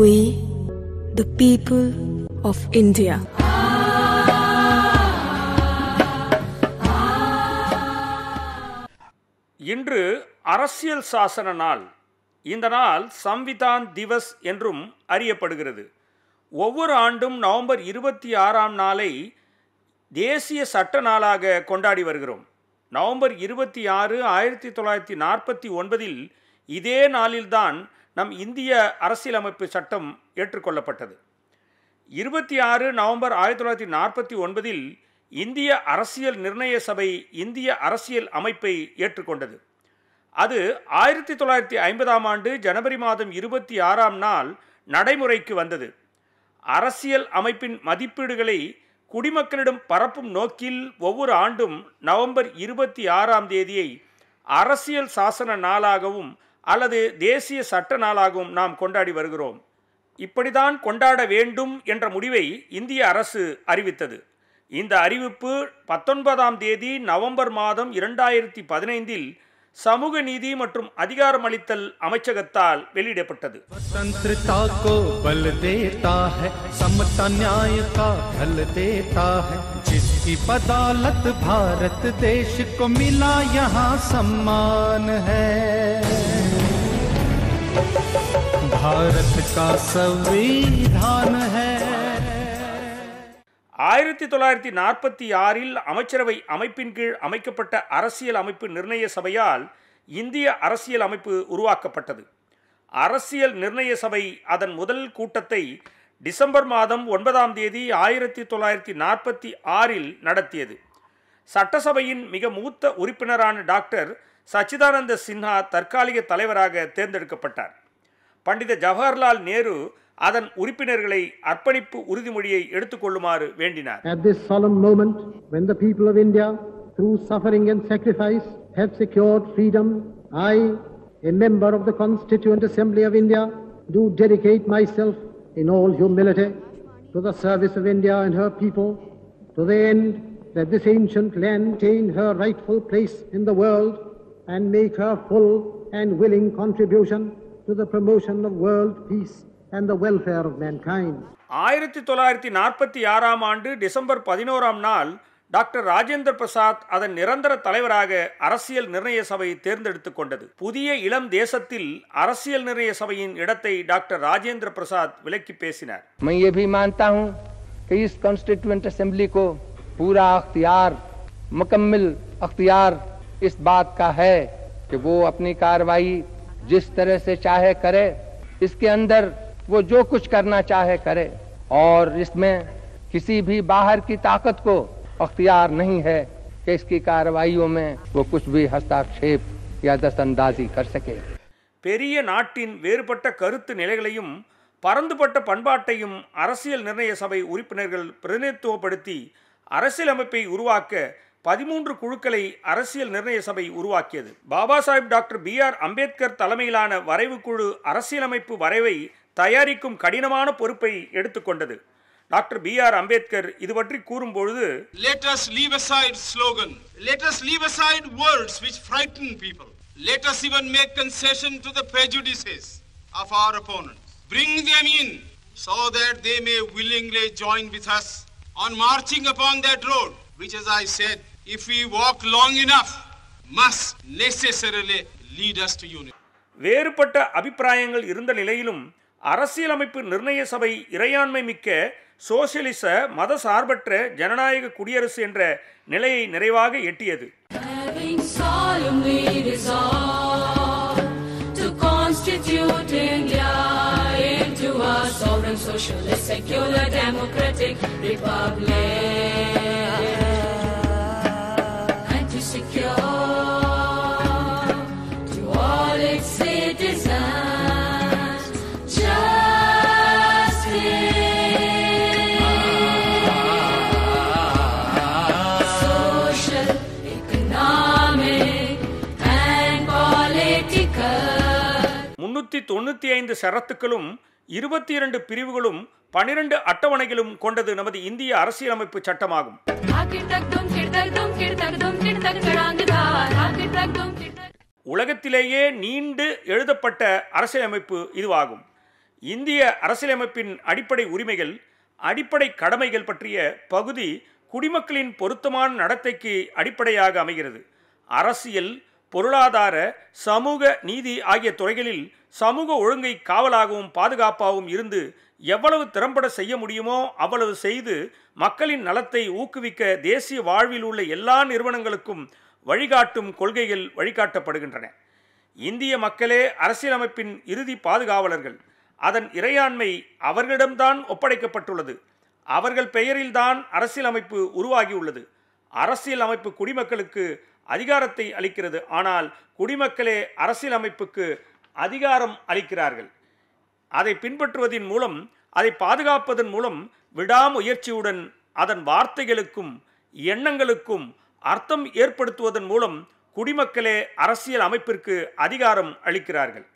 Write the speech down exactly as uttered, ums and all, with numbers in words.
We, the people of India. இன்று அரசியல் சாசன நாள். இந்த நாள் சம்விதான் திவஸ் என்றும் அறியப்படுகிறது. ஒவ்வொரு ஆண்டும் நவம்பர் இருபத்தி ஆறாம் நாளை தேசிய சட்ட நாளாக கொண்டாடி வருகிறோம். நவம்பர் இருபத்தி ஆறு ஆயிரத்தி தொள்ளாயிரத்தி நாற்பத்தி ஒன்பதில் இதே நாளில்தான் நம் இந்திய அரசியலமைப்பு சட்டம் ஏற்றுக்கொள்ளப்பட்டது. இருபத்தி ஆறு நவம்பர் ஆயிரத்தி தொள்ளாயிரத்தி நாற்பத்தி ஒன்பதில் இந்திய அரசியல் நிர்ணய சபை இந்திய அரசியல் அமைப்பை ஏற்றுக்கொண்டது. அது ஆயிரத்தி தொள்ளாயிரத்தி ஐம்பதாம் ஆண்டு ஜனவரி மாதம் இருபத்தி ஆறாம் நாள் நடைமுறைக்கு வந்தது. அரசியல் அமைப்பின் மதிப்பீடுகளை குடிமக்களிடம் பரப்பும் நோக்கில் ஒவ்வொரு ஆண்டும் நவம்பர் இருபத்தி ஆறாம் தேதியை அரசியல் சாசன நாளாகவும் அல்லது தேசிய சட்ட நாளாகவும் நாம் கொண்டாடி வருகிறோம். இப்படிதான் கொண்டாட வேண்டும் என்ற முடிவை இந்திய அரசு அறிவித்தது. இந்த அறிவிப்பு பத்தொன்பதாம் தேதி நவம்பர் மாதம் இரண்டாயிரத்தி பதினைந்தில் சமூக நீதி மற்றும் அதிகாரமளித்தல் அமைச்சகத்தால் வெளியிடப்பட்டது. ஆயிரத்தி தொள்ளாயிரத்தி நாற்பத்தி ஆறில் அமைச்சரவை அமைப்பின் கீழ் அமைக்கப்பட்ட அரசியல் அமைப்பு நிர்ணய சபையால் இந்திய அரசியல் அமைப்பு உருவாக்கப்பட்டது. அரசியல் நிர்ணய சபை அதன் முதல் கூட்டத்தை டிசம்பர் மாதம் ஒன்பதாம் தேதி ஆயிரத்தி தொள்ளாயிரத்தி நாற்பத்தி ஆறில் நடத்தியது. சட்டசபையின் மிக மூத்த உறுப்பினரான டாக்டர் சச்சிதானந்த சின்ஹா தற்காலிக தலைவராக தேர்ந்தெடுக்கப்பட்டார். பண்டித ஜவஹர்லால் நேரு அதன் உறுப்பினர்களை அர்ப்பணிப்பு உறுதிமொழியை எடுத்துக்கொள்ளுமாறு வேண்டினார். At this solemn moment, when the people of India, through suffering and sacrifice, have secured freedom, I, a member of the Constituent Assembly of India, do dedicate myself in all humility to the service of India and her people, to the end that this ancient land attain her rightful place in the world and make her full and willing contribution to the promotion of world peace and the welfare of mankind. ஆயிரத்தி தொள்ளாயிரத்தி நாற்பத்தி ஆறாம் ஆண்டு December பதினோராம் நாள் doctor Rajendra Prasad அதன் நிரந்தர தலைவராக அரசியல் நிர்ணய சபை தேர்ந்தெடுத்துக் கொண்டது. புதிய இளம் தேசத்தில் அரசியல் நிர்ணய சபையின் இடத்தை டாக்டர் ராஜேந்திர பிரசாத் விலக்கி பேசினார். मैं ये भी मानता हूं कि इस कॉन्स्टिट्यूएंट असेंबली को पूरा अख्तियार, मुकम्मल अख्तियार इस बात का है कि वो अपनी कार्रवाई जिस तरह से चाहे करे, इसके अंदर वो जो कुछ करना चाहे करे और इसमें किसी भी बाहर की ताकत को अख्तियार नहीं है कि इसकी कार्रवाइयों में वो कुछ भी हस्तक्षेप या दस्तंदाजी कर सके. பெரிய நாட்டின் வேறுபட்ட கருத்து நிலைகளையும் பரந்துபட்ட பண்பாட்டையும் அரசியல் நிர்ணய சபை உறுப்பினர்கள் பிரதிநிதித்துவப்படுத்தி அரசியலமைப்பை உருவாக்க பதிமூன்று குழுக்களை அரசியல் நிர்ணய சபை உருவாக்கியது. Baba Sahib doctor B R Ambedkar தலைமையிலான வரைவு குழு அரசியலமைப்பு வரைவை தயாரிக்கும் கடினமான பொறுப்பை எடுத்துக்கொண்டது. டாக்டர் பி ஆர் அம்பேத்கர் இது பற்றி கூறும்பொழுது, Let us leave aside slogan. Let us leave aside words which frighten people. Let us even make concession to the prejudices of our opponents. Bring them in so that they may willingly join with us on marching upon that road, which, as I said, if we walk long enough, must necessarily lead us to unity. வேறுபட்ட அபிப்பிராயங்கள் இருந்த நிலையிலும் அரசியலமைப்பு நிர்ணய சபை இறையாண்மை மிக்க சோசியலிச மத சார்பற்ற ஜனநாயக குடியரசு என்ற நிலையை நிறைவாக எட்டியது. முன்னூற்றி தொண்ணூற்றி ஐந்து சரத்துக்களும் இருபத்தி இரண்டு பிரிவுகளும் பனிரெண்டு அட்டவணைகளும் கொண்டது நமது இந்திய அரசியலமைப்பு சட்டமாகும். உலகத்திலேயே நீண்டு எழுதப்பட்ட அரசியலமைப்பு இதுவாகும். இந்திய அரசியலமைப்பின் அடிப்படை உரிமைகள் அடிப்படை கடமைகள் பற்றிய பகுதி குடிமக்களின் பொருத்தமான நடத்தைக்கு அடிப்படையாக அமைகிறது. அரசியல், பொருளாதார, சமூக நீதி ஆகிய துறைகளில் சமூக ஒழுங்கை காவலாகவும் பாதுகாப்பாகவும் இருந்து எவ்வளவு திறம்பட செய்ய முடியுமோ அவ்வளவு செய்து மக்களின் நலத்தை ஊக்குவிக்க தேசிய வாழ்வில் உள்ள எல்லா நிறுவனங்களுக்கும் வழிகாட்டும் கொள்கைகள் வழிகாட்டப்படுகின்றன. இந்திய மக்களே அரசியலமைப்பின் இறுதி பாதுகாவலர்கள். அதன் இறையாண்மை அவர்களிடம்தான் ஒப்படைக்கப்பட்டுள்ளது. அவர்கள் பெயரில்தான் அரசியலமைப்பு உருவாகியுள்ளது. அரசியலமைப்பு குடிமக்களுக்கு அதிகாரத்தை அளிக்கிறது, ஆனால் குடிமக்களே அரசியலமைப்புக்கு அதிகாரம் அளிக்கிறார்கள். அதை பின்பற்றுவதன் மூலம், அதை பாதுகாப்பதன் மூலம் விடாமுயற்சியுடன் அதன் வார்த்தைகளுக்கும் எண்ணங்களுக்கும் அர்த்தம் ஏற்படுத்துவதன் மூலம் குடிமக்களே அரசியல் அமைப்பிற்கு அதிகாரம் அளிக்கிறார்கள்.